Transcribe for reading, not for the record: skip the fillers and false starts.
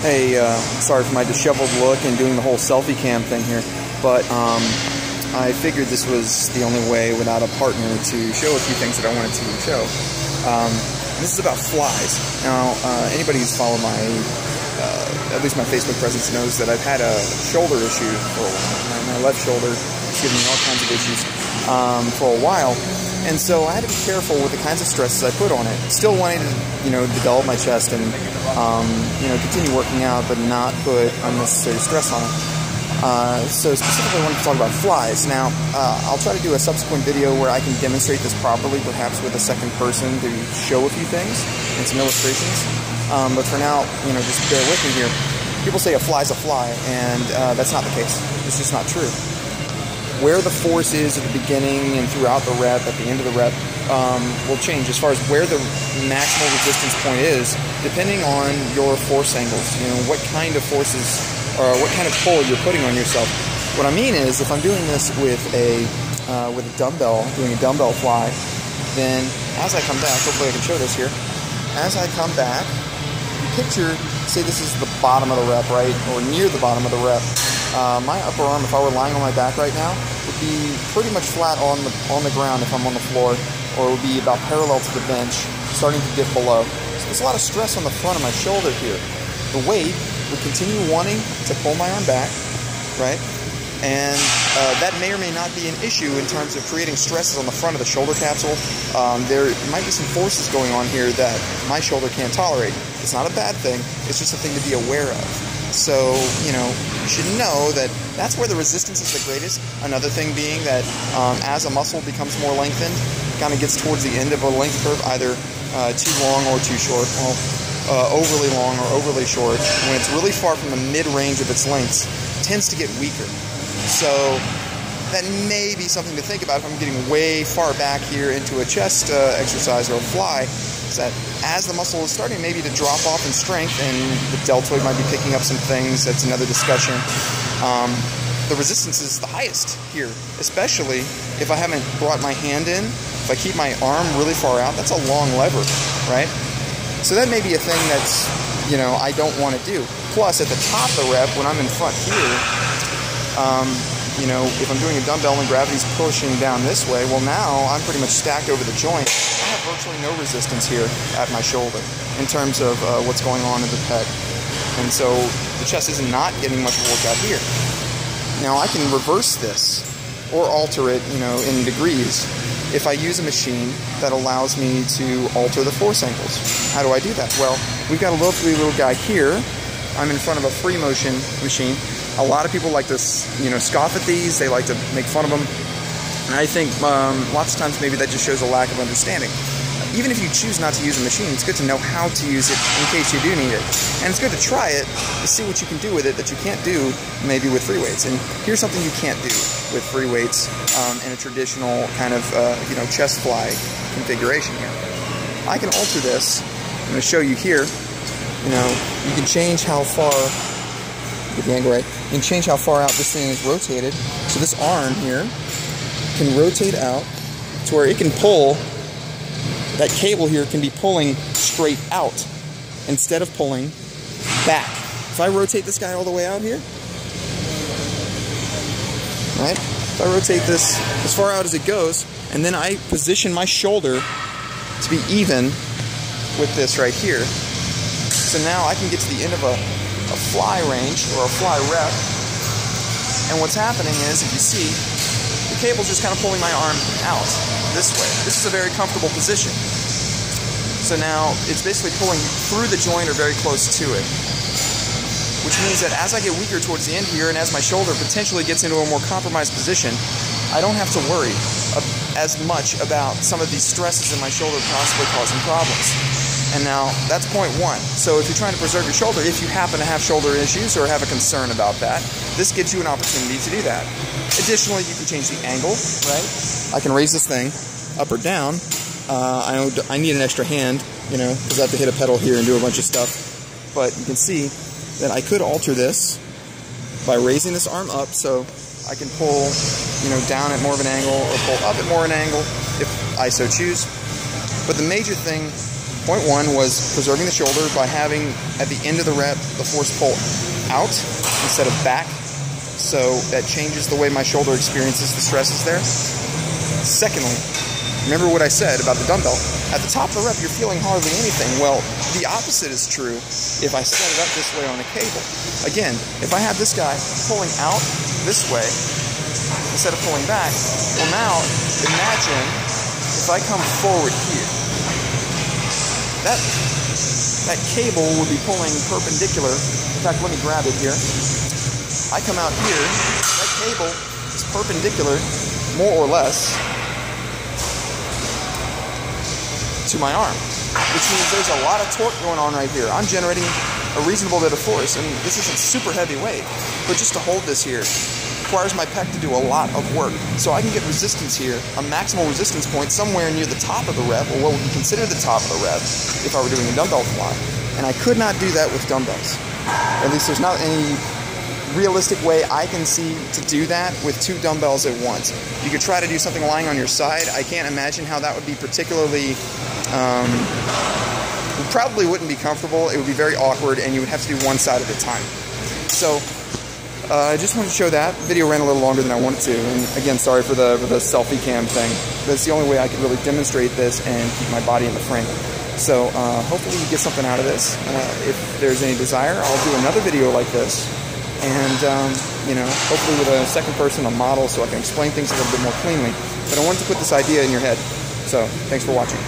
Hey, sorry for my disheveled look and doing the whole selfie cam thing here, but I figured this was the only way without a partner to show a few things that I wanted to show. This is about flies. Now, anybody who's followed my, at least my Facebook presence knows that I've had a shoulder issue for a while. My left shoulder is giving me all kinds of issues for a while. And so I had to be careful with the kinds of stresses I put on it. Still wanted to, develop my chest and, continue working out, but not put unnecessary stress on it. So specifically I wanted to talk about flies. Now, I'll try to do a subsequent video where I can demonstrate this properly, perhaps with a second person to show a few things and some illustrations. But for now, just bear with me here. People say a fly's a fly, and that's not the case. It's just not true. Where the force is at the beginning and throughout the rep, at the end of the rep, will change as far as where the maximal resistance point is, depending on your force angles, what kind of forces or what kind of pull you're putting on yourself. What I mean is, if I'm doing this with a dumbbell, doing a dumbbell fly, then as I come back, hopefully I can show this here, as I come back, picture, say this is the bottom of the rep, right, or near the bottom of the rep. My upper arm, if I were lying on my back right now, would be pretty much flat on the ground if I'm on the floor, or it would be about parallel to the bench, starting to dip below. So there's a lot of stress on the front of my shoulder here. The weight would continue wanting to pull my arm back, right? And that may or may not be an issue in terms of creating stresses on the front of the shoulder capsule. There might be some forces going on here that my shoulder can't tolerate. It's not a bad thing, it's just a thing to be aware of. So, you should know that that's where the resistance is the greatest. Another thing being that as a muscle becomes more lengthened, it kind of gets towards the end of a length curve, either too long or too short. Well, overly long or overly short, when it's really far from the mid-range of its lengths, it tends to get weaker. So that may be something to think about if I'm getting way far back here into a chest exercise or a fly, is that as the muscle is starting maybe to drop off in strength and the deltoid might be picking up some things, that's another discussion, the resistance is the highest here, especially if I haven't brought my hand in. If I keep my arm really far out, that's a long lever, right? So that may be a thing that's, I don't want to do. Plus, at the top of the rep, when I'm in front here, if I'm doing a dumbbell and gravity's pushing down this way, well now I'm pretty much stacked over the joint. I have virtually no resistance here at my shoulder in terms of what's going on in the pec. And so the chest is not getting much work out here. Now I can reverse this or alter it, in degrees if I use a machine that allows me to alter the force angles. How do I do that? Well, we've got a little guy here. I'm in front of a free motion machine. A lot of people like to, scoff at these. They like to make fun of them. And I think lots of times maybe that just shows a lack of understanding. Even if you choose not to use a machine, it's good to know how to use it in case you do need it. And it's good to try it to see what you can do with it that you can't do maybe with free weights. And here's something you can't do with free weights in a traditional kind of, chest fly configuration here. I can alter this. I'm going to show you here. You can change how far... Get the angle right. You can change how far out this thing is rotated. So this arm here can rotate out to where it can pull. That cable here can be pulling straight out instead of pulling back. If I rotate this guy all the way out here, right? If I rotate this as far out as it goes, and then I position my shoulder to be even with this right here. So now I can get to the end of a fly range or a fly rep, and what's happening is, if you see, the cable's just kind of pulling my arm out this way. This is a very comfortable position. So now it's basically pulling through the joint or very close to it, which means that as I get weaker towards the end here and as my shoulder potentially gets into a more compromised position, I don't have to worry as much about some of these stresses in my shoulder possibly causing problems. And now, that's point one. So if you're trying to preserve your shoulder, if you happen to have shoulder issues or have a concern about that, this gives you an opportunity to do that. Additionally, you can change the angle, right? I can raise this thing up or down. I need an extra hand, because I have to hit a pedal here and do a bunch of stuff. But you can see that I could alter this by raising this arm up so I can pull, down at more of an angle or pull up at more of an angle if I so choose. But the major thing Point one was preserving the shoulder by having, at the end of the rep, the force pull out instead of back. So that changes the way my shoulder experiences the stresses there. Secondly, remember what I said about the dumbbell. At the top of the rep, you're feeling hardly anything. Well, the opposite is true if I set it up this way on a cable. Again, if I have this guy pulling out this way instead of pulling back, well now, imagine if I come forward here. That cable would be pulling perpendicular. In fact, let me grab it here. I come out here, that cable is perpendicular, more or less, to my arm, which means there's a lot of torque going on right here. I'm generating a reasonable bit of force, and this isn't super heavy weight, but just to hold this here requires my pec to do a lot of work. So I can get resistance here, a maximal resistance point somewhere near the top of the rep, or what would be considered the top of the rep if I were doing a dumbbell fly. And I could not do that with dumbbells. At least there's not any realistic way I can see to do that with two dumbbells at once. You could try to do something lying on your side. I can't imagine how that would be particularly, probably wouldn't be comfortable. It would be very awkward, and you would have to do one side at a time. So I just wanted to show that. The video ran a little longer than I wanted to, and again, sorry for the selfie cam thing. That's the only way I could really demonstrate this and keep my body in the frame. So hopefully you get something out of this. If there's any desire, I'll do another video like this. And, you know, hopefully with a second person, a model, so I can explain things a little bit more cleanly. But I wanted to put this idea in your head. So, thanks for watching.